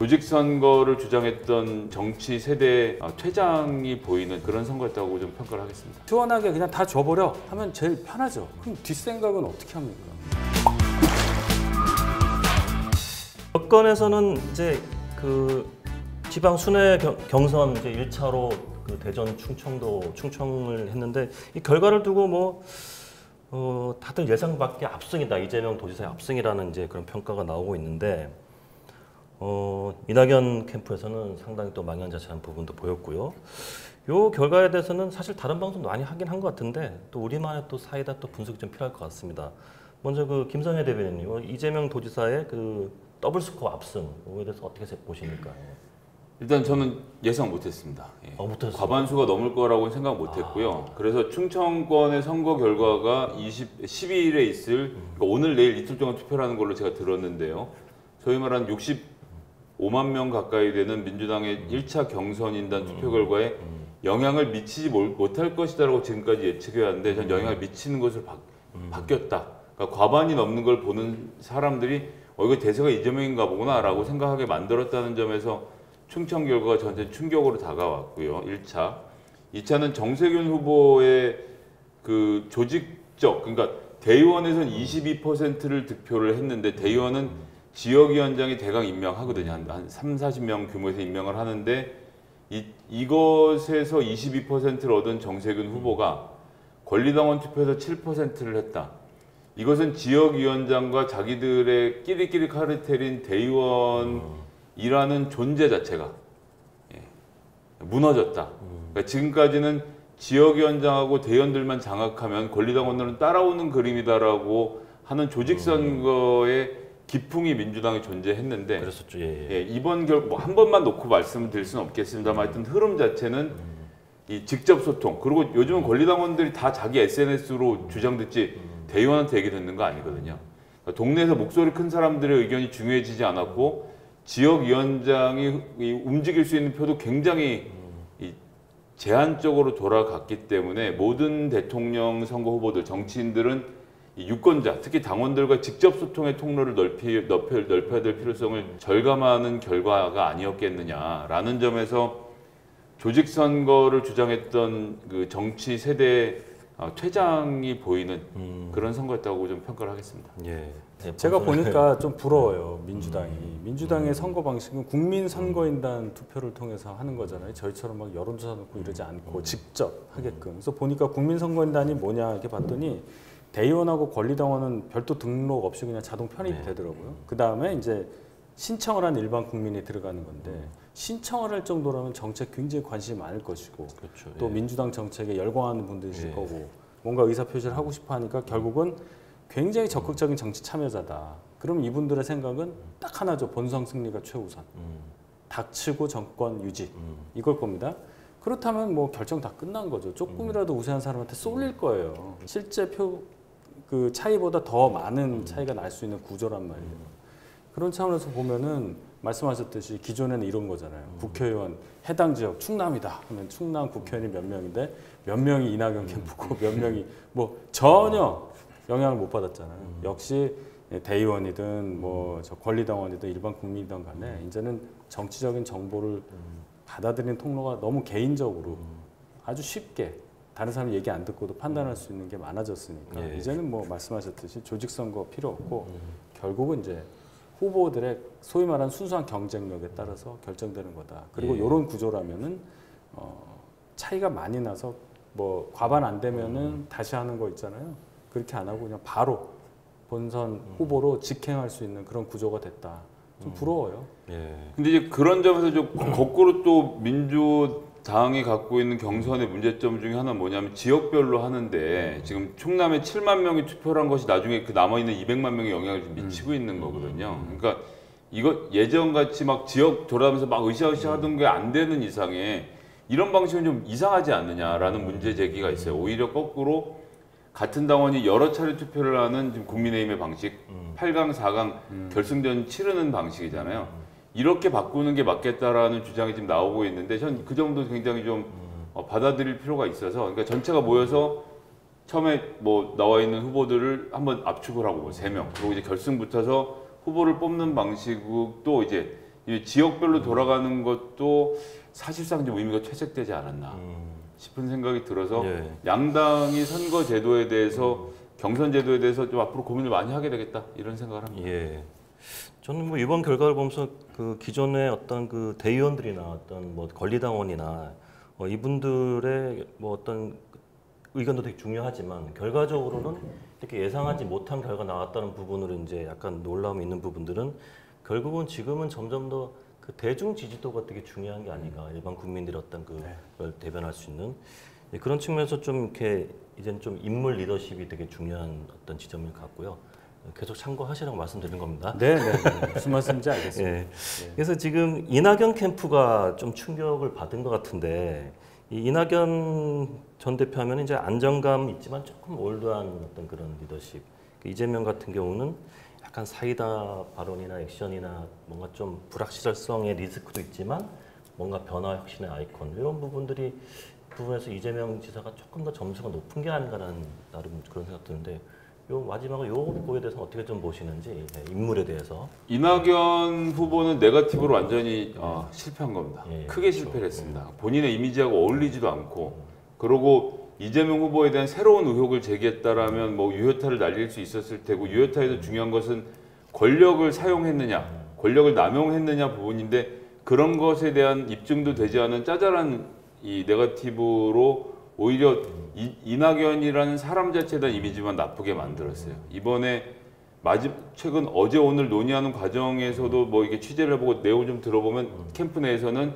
조직선거를 주장했던 정치 세대의 퇴장이 보이는 그런 선거였다고 좀 평가를 하겠습니다. 시원하게 그냥 다 줘버려 하면 제일 편하죠. 그럼 뒷생각은 어떻게 합니까? 여권에서는 이제 그 지방 순회 경선 이제 1차로 그 대전 충청도 충청을 했는데 이 결과를 두고 뭐 다들 예상 밖에 압승이다, 이재명 도지사의 압승이라는 이제 그런 평가가 나오고 있는데 이낙연 캠프에서는 상당히 또 망연자실한 부분도 보였고요. 요 결과에 대해서는 사실 다른 방송도 많이 하긴 한 것 같은데 또 우리만의 또 사이다 또 분석이 좀 필요할 것 같습니다. 먼저 그 김성애 대변인님, 이재명 도지사의 그 더블 스코어 압승 이거에 대해서 어떻게 보십니까? 일단 저는 예상 못했습니다. 예. 과반수가 넘을 거라고는 생각 못했고요. 그래서 충청권의 선거 결과가 12일에 있을, 그러니까 오늘 내일 이틀 동안 투표하는 걸로 제가 들었는데요. 소위 말한 65만 명 가까이 되는 민주당의 1차 경선인단 투표 결과에 영향을 미치지 못할 것이라고 지금까지 예측해왔는데 전 영향을 미치는 것으로 바뀌었다. 그러니까 과반이 넘는 걸 보는 사람들이 이거 대세가 이재명인가 보구나 라고 생각하게 만들었다는 점에서 충청 결과가 저한테 충격으로 다가왔고요. 1차. 2차는 정세균 후보의 그 조직적, 그러니까 대의원에서는 22%를 득표를 했는데 대의원은 지역위원장이 대강 임명하거든요. 한 30, 40명 규모에서 임명을 하는데 이것에서 22%를 얻은 정세균 후보가 권리당원 투표에서 7%를 했다. 이것은 지역위원장과 자기들의 끼리끼리 카르텔인 대의원이라는 존재 자체가 무너졌다. 그러니까 지금까지는 지역위원장하고 대의원들만 장악하면 권리당원들은 따라오는 그림이다라고 하는 조직선거의 기풍이 민주당에 존재했는데 그랬었죠. 예, 예. 예, 이번 한 번만 놓고 말씀을 드릴 수는 없겠습니다만 하여튼 흐름 자체는 이 직접 소통, 그리고 요즘은 권리당원들이 다 자기 SNS로 주장 듣지 대의원한테 얘기 듣는 거 아니거든요. 그러니까 동네에서 목소리 큰 사람들의 의견이 중요해지지 않았고 지역위원장이 움직일 수 있는 표도 굉장히 제한적으로 돌아갔기 때문에 모든 대통령 선거 후보들, 정치인들은 유권자, 특히 당원들과 직접 소통의 통로를 넓혀야 될 필요성을 절감하는 결과가 아니었겠느냐라는 점에서 조직선거를 주장했던 그 정치 세대의 퇴장이 보이는 그런 선거였다고 좀 평가를 하겠습니다. 예. 제가 보니까 좀 부러워요, 민주당이. 민주당의 선거 방식은 국민 선거인단 투표를 통해서 하는 거잖아요. 저희처럼 막 여론조사 놓고 이러지 않고 직접 하게끔. 그래서 보니까 국민 선거인단이 뭐냐 이렇게 봤더니 대의원하고 권리당원은 별도 등록 없이 그냥 자동 편입되더라고요. 네. 그 다음에 이제 신청을 한 일반 국민이 들어가는 건데 신청을 할 정도라면 정책 굉장히 관심이 많을 것이고 그렇죠. 또 예. 민주당 정책에 열광하는 분들이실 예. 거고 뭔가 의사표시를 하고 싶어 하니까 결국은 굉장히 적극적인 정치 참여자다. 그럼 이분들의 생각은 딱 하나죠. 본선 승리가 최우선. 닥치고 정권 유지. 이걸 겁니다. 그렇다면 뭐 결정 다 끝난 거죠. 조금이라도 우세한 사람한테 쏠릴 거예요. 실제 표 그 차이보다 더 많은 차이가 날 수 있는 구조란 말이에요. 그런 차원에서 보면은 말씀하셨듯이 기존에는 이런 거잖아요. 국회의원 해당 지역 충남이다 하면 충남 국회의원이 몇 명인데 몇 명이 이낙연 캠프고 몇 명이 뭐 전혀 영향을 못 받았잖아요. 역시 대의원이든 뭐 저 권리당원이든 일반 국민이든 간에 이제는 정치적인 정보를 받아들이는 통로가 너무 개인적으로 아주 쉽게 다른 사람 얘기 안 듣고도 판단할 수 있는 게 많아졌으니까 예. 이제는 뭐 말씀하셨듯이 조직선거 필요 없고 결국은 이제 후보들의 소위 말하는 순수한 경쟁력에 따라서 결정되는 거다. 그리고 이런 예. 구조라면은 차이가 많이 나서 뭐 과반 안 되면은 다시 하는 거 있잖아요. 그렇게 안 하고 그냥 바로 본선 후보로 직행할 수 있는 그런 구조가 됐다. 좀 부러워요. 예. 근데 이제 그런 점에서 좀 거꾸로 또 민주당이 갖고 있는 경선의 문제점 중에 하나는 뭐냐면 지역별로 하는데 지금 충남에 7만 명이 투표를 한 것이 나중에 그 남아있는 200만 명의 영향을 미치고 있는 거거든요. 그러니까 이거 예전같이 막 지역 돌아다니면서 막 으쌰으쌰 하던 게 안 되는 이상에 이런 방식은 좀 이상하지 않느냐라는 문제 제기가 있어요. 오히려 거꾸로 같은 당원이 여러 차례 투표를 하는 지금 국민의힘의 방식, 8강, 4강 결승전 치르는 방식이잖아요. 이렇게 바꾸는 게 맞겠다라는 주장이 지금 나오고 있는데 전 그 정도 굉장히 좀 받아들일 필요가 있어서 그러니까 전체가 모여서 처음에 뭐 나와 있는 후보들을 한번 압축을 하고 3명, 그리고 이제 결승 붙어서 후보를 뽑는 방식도 이제 지역별로 돌아가는 것도 사실상 좀 의미가 퇴색되지 않았나 싶은 생각이 들어서 예. 양당이 선거 제도에 대해서 경선 제도에 대해서 좀 앞으로 고민을 많이 하게 되겠다 이런 생각을 합니다. 예. 저는 뭐 이번 결과를 보면서 그 기존의 어떤 그 대의원들이나 어떤 뭐 권리당원이나 이분들의 뭐 어떤 의견도 되게 중요하지만 결과적으로는 이렇게 예상하지 못한 결과 나왔다는 부분으로 이제 약간 놀라움이 있는 부분들은 결국은 지금은 점점 더 그 대중 지지도가 되게 중요한 게 아닌가 일반 국민들이 어떤 그걸 대변할 수 있는 그런 측면에서 좀 이렇게 이제는 좀 인물 리더십이 되게 중요한 어떤 지점을 갖고요. 계속 참고하시라고 말씀드리는 겁니다. 네, 무슨 말씀인지 알겠습니다. 네. 그래서 지금 이낙연 캠프가 좀 충격을 받은 것 같은데 이 이낙연 전 대표하면 이제 안정감 있지만 조금 올드한 어떤 그런 리더십. 이재명 같은 경우는 약간 사이다 발언이나 액션이나 뭔가 좀 불확실성의 리스크도 있지만 뭔가 변화 혁신의 아이콘 이런 부분에서 이재명 지사가 조금 더 점수가 높은 게 아닌가라는 나름 그런 생각 드는데. 요 마지막으로 요거에 대해서 어떻게 좀 보시는지 인물에 대해서 이낙연 후보는 네거티브로 완전히 실패한 겁니다. 예, 크게 그렇죠. 실패를 했습니다. 본인의 이미지하고 어울리지도 않고 그리고 이재명 후보에 대한 새로운 의혹을 제기했다라면 뭐 유효타를 날릴 수 있었을 테고 유효타에서 중요한 것은 권력을 사용했느냐 권력을 남용했느냐 부분인데 그런 것에 대한 입증도 되지 않은 짜잘한 이 네거티브로 오히려 이낙연이라는 사람 자체에 대한 이미지만 나쁘게 만들었어요. 이번에 최근 어제 오늘 논의하는 과정에서도 뭐 이게 취재를 해보고 내용을 좀 들어보면 캠프 내에서는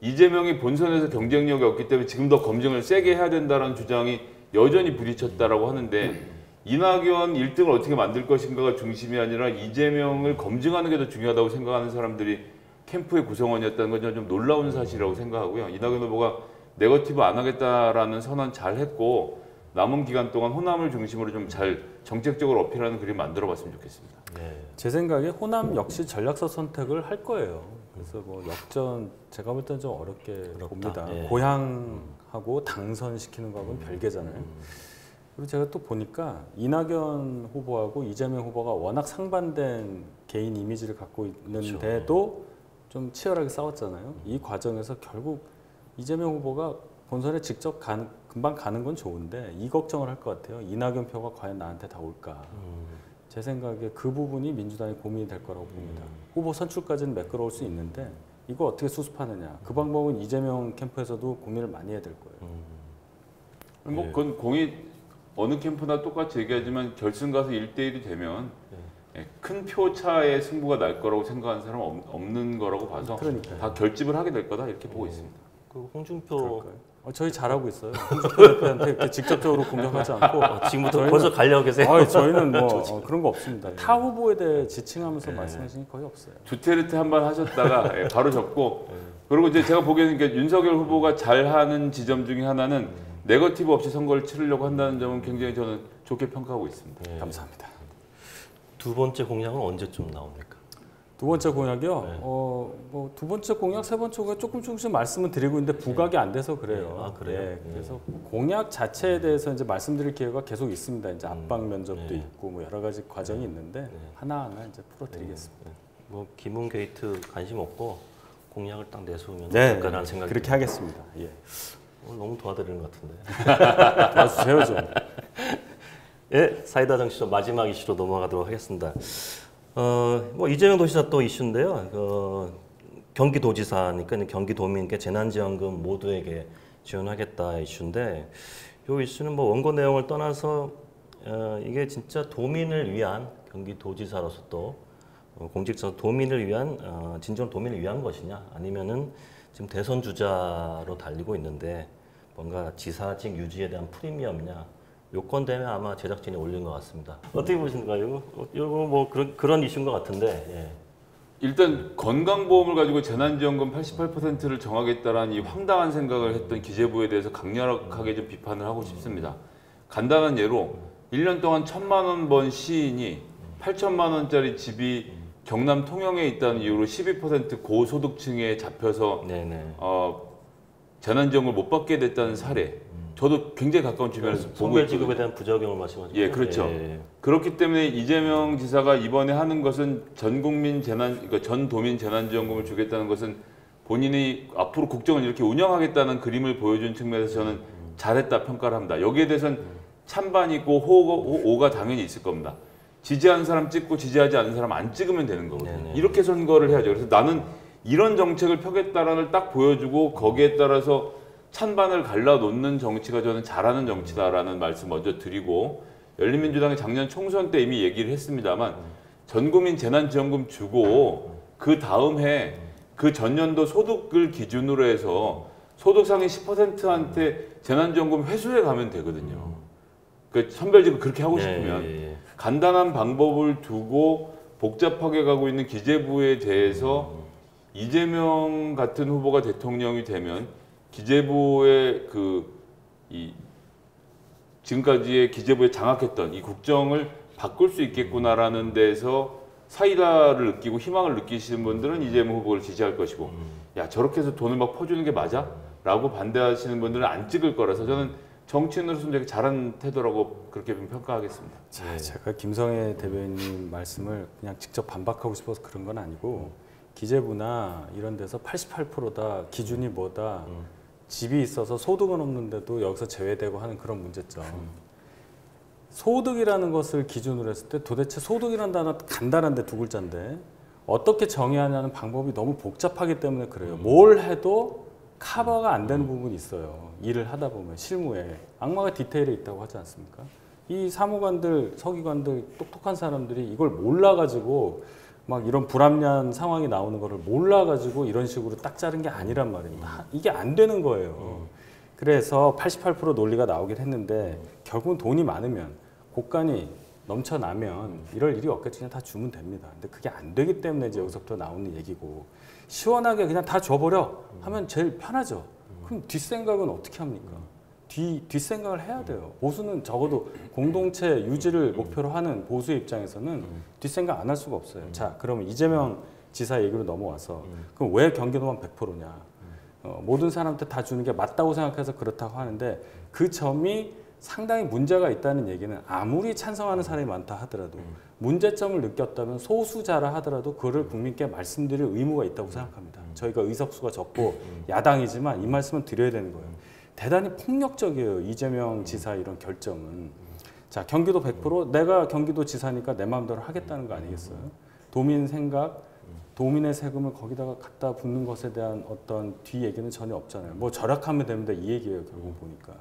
이재명이 본선에서 경쟁력이 없기 때문에 지금 더 검증을 세게 해야 된다는 주장이 여전히 부딪혔다라고 하는데 이낙연 1등을 어떻게 만들 것인가가 중심이 아니라 이재명을 검증하는 게 더 중요하다고 생각하는 사람들이 캠프의 구성원이었다는 건 좀 놀라운 사실이라고 생각하고요. 이낙연 후보가 네거티브 안 하겠다라는 선언 잘 했고 남은 기간 동안 호남을 중심으로 좀 잘 정책적으로 어필하는 그림 만들어 봤으면 좋겠습니다. 네. 제 생각에 호남 역시 전략적 선택을 할 거예요. 그래서 뭐 역전 제가 볼 때는 좀 어렵게 봅니다. 네. 고향하고 당선시키는 거하고는 별개잖아요. 그리고 제가 또 보니까 이낙연 후보하고 이재명 후보가 워낙 상반된 개인 이미지를 갖고 있는데도 그렇죠. 좀 치열하게 싸웠잖아요. 이 과정에서 결국 이재명 후보가 본선에 직접 금방 가는 건 좋은데 이 걱정을 할 것 같아요. 이낙연 표가 과연 나한테 다 올까. 제 생각에 그 부분이 민주당이 고민이 될 거라고 봅니다. 후보 선출까지는 매끄러울 수 있는데 이거 어떻게 수습하느냐. 그 방법은 이재명 캠프에서도 고민을 많이 해야 될 거예요. 뭐 그건 공이 어느 캠프나 똑같이 얘기하지만 결승 가서 1대1이 되면 큰 표차의 승부가 날 거라고 생각하는 사람은 없는 거라고 봐서 그러니까요. 다 결집을 하게 될 거다 이렇게 보고 있습니다. 홍준표 저희 잘하고 있어요. 홍준표 대표한테 이렇게 직접적으로 공격하지 않고 지금부터 저희는, 벌써 가려고 계세요. 저희는 뭐 그런 거 없습니다. 타 후보에 대해 지칭하면서 말씀하시는 게 거의 없어요. 두테르테 한번 하셨다가 바로 접고 그리고 이제 제가 보기에는 윤석열 후보가 잘하는 지점 중에 하나는 네거티브 없이 선거를 치르려고 한다는 점은 굉장히 저는 좋게 평가하고 있습니다. 감사합니다. 두 번째 공약은 언제쯤 나옵니까? 두 번째 공약이요? 네. 뭐 두 번째 공약, 세 번째 공약 조금씩 말씀을 드리고 있는데 부각이 안 돼서 그래요. 아, 그래요? 네. 그래서 공약 자체에 대해서 이제 말씀드릴 기회가 계속 있습니다. 이제 압박 면접도 있고 뭐 여러 가지 과정이 있는데 하나하나 이제 풀어드리겠습니다. 뭐 김문 게이트 관심 없고 공약을 딱 내세우면 될까라는 생각이 그렇게 하겠습니다. 예. 오늘 너무 도와드리는 것 같은데. 도와주세요 좀. 예, 사이다 정치쇼 마지막 이슈로 넘어가도록 하겠습니다. 뭐 이재명 도시사 또 이슈인데요. 경기도지사니까 경기도민께 재난지원금 모두에게 지원하겠다 이슈인데 이 이슈는 뭐 원고 내용을 떠나서 이게 진짜 도민을 위한 경기도지사로서 또 공직자 도민을 위한 진정 도민을 위한 것이냐 아니면은 지금 대선 주자로 달리고 있는데 뭔가 지사직 유지에 대한 프리미엄이냐. 요건 때문에 아마 제작진이 올린 것 같습니다. 어떻게 보시는가요? 이거 뭐 그런 이슈인 것 같은데. 예. 일단 건강보험을 가지고 재난지원금 88%를 정하겠다라는 이 황당한 생각을 했던 기재부에 대해서 강력하게 좀 비판을 하고 싶습니다. 간단한 예로 1년 동안 1,000만 원 번 시인이 8,000만 원짜리 집이 경남 통영에 있다는 이유로 12% 고소득층에 잡혀서 재난지원금을 못 받게 됐다는 사례. 저도 굉장히 가까운 주변에서 보고 있거든요. 선별지급에 대한 부작용을 말씀하시죠. 예, 그렇죠. 예. 그렇기 때문에 이재명 지사가 이번에 하는 것은 전 국민 재난, 그러니까 전 도민 재난지원금을 주겠다는 것은 본인이 앞으로 국정을 이렇게 운영하겠다는 그림을 보여준 측면에서 저는 잘했다 평가를 합니다. 여기에 대해서는 찬반이 있고 호가 당연히 있을 겁니다. 지지하는 사람 찍고 지지하지 않는 사람 안 찍으면 되는 거거든요. 네네. 이렇게 선거를 해야죠. 그래서 나는 이런 정책을 펴겠다라는 걸 딱 보여주고 거기에 따라서 찬반을 갈라놓는 정치가 저는 잘하는 정치다라는 말씀 먼저 드리고, 열린민주당이 작년 총선 때 이미 얘기를 했습니다만 전 국민 재난지원금 주고 그 다음 해 그 전년도 소득을 기준으로 해서 소득 상위 10%한테 재난지원금 회수해 가면 되거든요. 그러니까 선별지급 그렇게 하고 싶으면 간단한 방법을 두고 복잡하게 가고 있는 기재부에 대해서 이재명 같은 후보가 대통령이 되면 기재부의 지금까지의 기재부에 장악했던 이 국정을 바꿀 수 있겠구나라는 데서 사이다를 느끼고 희망을 느끼시는 분들은 이재명 후보를 지지할 것이고, 야 저렇게 해서 돈을 막 퍼주는 게 맞아? 라고 반대하시는 분들은 안 찍을 거라서 저는 정치인으로서는 되게 잘한 태도라고 그렇게 평가하겠습니다. 자, 제가 김성애 대변인 말씀을 그냥 직접 반박하고 싶어서 그런 건 아니고, 기재부나 이런 데서 88%다 기준이 뭐다, 집이 있어서 소득은 없는데도 여기서 제외되고 하는 그런 문제점, 소득이라는 것을 기준으로 했을 때 도대체 소득이라는 단어 간단한데 두 글자인데 어떻게 정의하냐는 방법이 너무 복잡하기 때문에 그래요. 뭘 해도 커버가 안 되는 부분이 있어요. 일을 하다 보면 실무에 악마가 디테일에 있다고 하지 않습니까? 이 사무관들, 서기관들, 똑똑한 사람들이 이걸 몰라가지고 막 이런 불합리한 상황이 나오는 거를 몰라가지고 이런 식으로 딱 자른 게 아니란 말입니다. 이게 안 되는 거예요. 그래서 88% 논리가 나오긴 했는데 결국은 돈이 많으면 곳간이 넘쳐나면 이럴 일이 없겠지, 그냥 다 주면 됩니다. 근데 그게 안 되기 때문에 이제 여기서부터 나오는 얘기고, 시원하게 그냥 다 줘버려 하면 제일 편하죠. 그럼 뒷생각은 어떻게 합니까? 뒷생각을 해야 돼요. 보수는 적어도 공동체 유지를 목표로 하는 보수의 입장에서는 뒷생각 안 할 수가 없어요. 자, 그러면 이재명 지사 얘기로 넘어와서 그럼 왜 경기도만 100%냐? 모든 사람한테 다 주는 게 맞다고 생각해서 그렇다고 하는데, 그 점이 상당히 문제가 있다는 얘기는 아무리 찬성하는 사람이 많다 하더라도 문제점을 느꼈다면 소수자라 하더라도 그거를 국민께 말씀드릴 의무가 있다고 생각합니다. 저희가 의석수가 적고 야당이지만 이 말씀은 드려야 되는 거예요. 대단히 폭력적이에요, 이재명 지사 이런 결정은. 자, 경기도 100%, 내가 경기도 지사니까 내 마음대로 하겠다는 거 아니겠어요? 도민 생각, 도민의 세금을 거기다가 갖다 붓는 것에 대한 어떤 뒤 얘기는 전혀 없잖아요. 뭐 절약하면 됩니다, 이 얘기예요, 결국 보니까.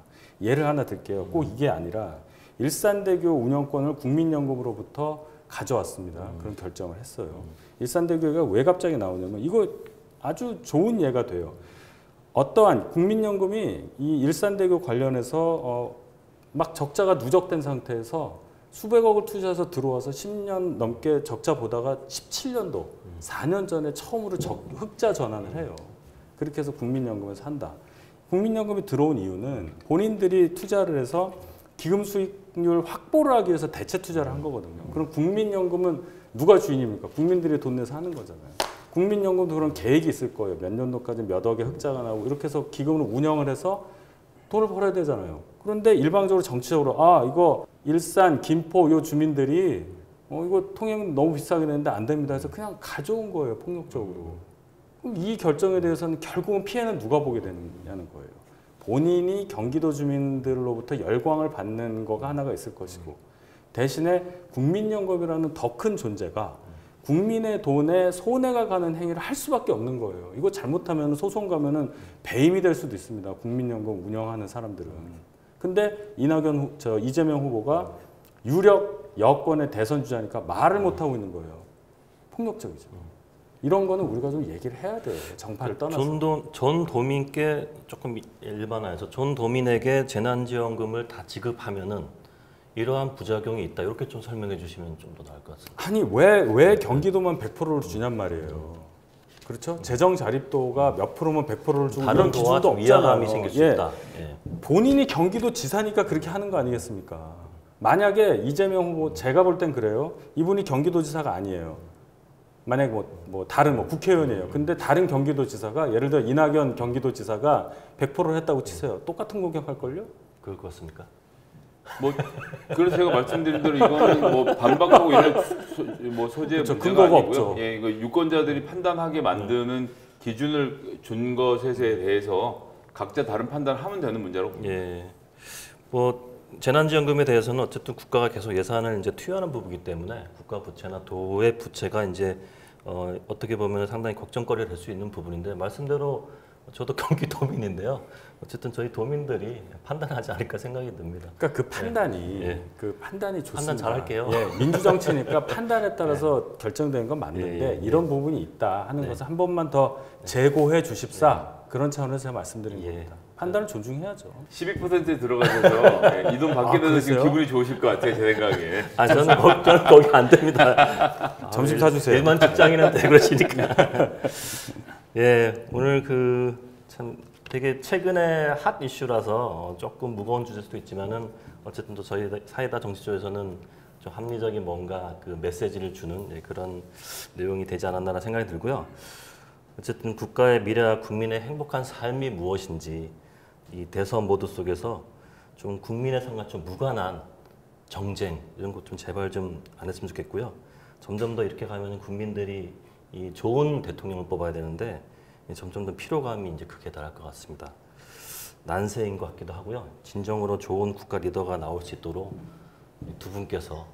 예를 하나 들게요. 꼭 이게 아니라 일산대교 운영권을 국민연금으로부터 가져왔습니다. 그런 결정을 했어요. 일산대교가 왜 갑자기 나오냐면 이거 아주 좋은 예가 돼요. 어떠한 국민연금이 이 일산대교 관련해서 막 적자가 누적된 상태에서 수백억을 투자해서 들어와서 10년 넘게 적자 보다가 17년도 4년 전에 처음으로 흑자 전환을 해요. 그렇게 해서 국민연금을 산다. 국민연금이 들어온 이유는 본인들이 투자를 해서 기금 수익률 확보를 하기 위해서 대체 투자를 한 거거든요. 그럼 국민연금은 누가 주인입니까? 국민들이 돈 내서 하는 거잖아요. 국민연금도 그런 계획이 있을 거예요. 몇 년도까지 몇 억의 흑자가 나오고 이렇게 해서 기금을 운영을 해서 돈을 벌어야 되잖아요. 그런데 일방적으로 정치적으로 아 이거 일산, 김포 요 주민들이 이거 통행 너무 비싸게 되는데 안 됩니다 해서 그냥 가져온 거예요, 폭력적으로. 그럼 이 결정에 대해서는 결국은 피해는 누가 보게 되느냐는 거예요. 본인이 경기도 주민들로부터 열광을 받는 거가 하나가 있을 것이고, 대신에 국민연금이라는 더 큰 존재가 국민의 돈에 손해가 가는 행위를 할 수밖에 없는 거예요. 이거 잘못하면 소송 가면은 배임이 될 수도 있습니다, 국민연금 운영하는 사람들은. 근데 이재명 후보가 유력 여권의 대선 주자니까 말을 못 하고 있는 거예요. 폭력적이죠. 이런 거는 우리가 좀 얘기를 해야 돼요, 정파를 떠나서. 전 도민께 조금 일반화해서 전 도민에게 재난지원금을 다 지급하면은 이러한 부작용이 있다, 이렇게 좀 설명해 주시면 좀 더 나을 것 같습니다. 아니 왜 경기도만 100%를 주냔 말이에요. 그렇죠? 재정 자립도가 몇 프로면 100%를 주고 이런 기준도 없잖아요. 생길 수 있다. 예. 본인이 경기도 지사니까 그렇게 하는 거 아니겠습니까? 만약에 이재명 후보, 제가 볼 땐 그래요. 이분이 경기도 지사가 아니에요. 만약에 다른 국회의원이에요. 근데 다른 경기도 지사가 예를 들어 이낙연 경기도 지사가 100%를 했다고 치세요. 똑같은 공격할걸요? 그럴 것 같습니까? 뭐 그래서 제가 말씀드린 대로 이거는 뭐 반박하고 이런 뭐 소재 문제가 아니고요. 없죠. 예, 이거 유권자들이 판단하게 만드는 기준을 준 것에 대해서 각자 다른 판단을 하면 되는 문제라고 봅니다. 예. 뭐 재난지원금에 대해서는 어쨌든 국가가 계속 예산을 이제 투여하는 부분이기 때문에 국가 부채나 도의 부채가 이제 어떻게 보면 상당히 걱정거리가 될 수 있는 부분인데, 말씀대로 저도 경기도민인데요. 어쨌든 저희 도민들이 판단하지 않을까 생각이 듭니다. 그러니까 그 판단이 그 판단이 좋습니다. 판단 잘할게요. 예, 민주정치니까 판단에 따라서 결정된 건 맞는데 이런 부분이 있다 하는 것을 한 번만 더 재고해 주십사. 그런 차원에서 제가 말씀드린 겁니다. 판단을 존중해야죠. 12%에 들어가셔서 이 돈 받게 돼서 지금 기분이 좋으실 것 같아요, 제 생각에. 아, 저는 거기 안 됩니다. 아, 점심 사주세요. 일만 직장인한테 그러시니까. 예, 오늘 그 참 되게 최근에 핫 이슈라서 조금 무거운 주제일 수도 있지만은 어쨌든 또 저희 사이다 정치조에서는 좀 합리적인 뭔가 그 메시지를 주는 그런 내용이 되지 않았나라는 생각이 들고요. 어쨌든 국가의 미래와 국민의 행복한 삶이 무엇인지 이 대선 모드 속에서 좀 국민의 삶과 좀 무관한 정쟁 이런 것 좀 제발 좀 안 했으면 좋겠고요. 점점 더 이렇게 가면 국민들이 이 좋은 대통령을 뽑아야 되는데 점점 더 피로감이 이제 크게 달할 것 같습니다. 난세인 것 같기도 하고요. 진정으로 좋은 국가 리더가 나올 수 있도록 두 분께서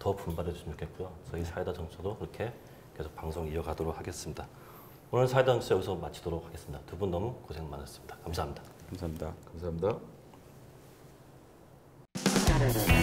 더 분발해 주시면 좋겠고요. 저희 사이다 정치도 그렇게 계속 방송 이어가도록 하겠습니다. 오늘 사이다 정치 여기서 마치도록 하겠습니다. 두 분 너무 고생 많으셨습니다. 감사합니다. 감사합니다. 감사합니다.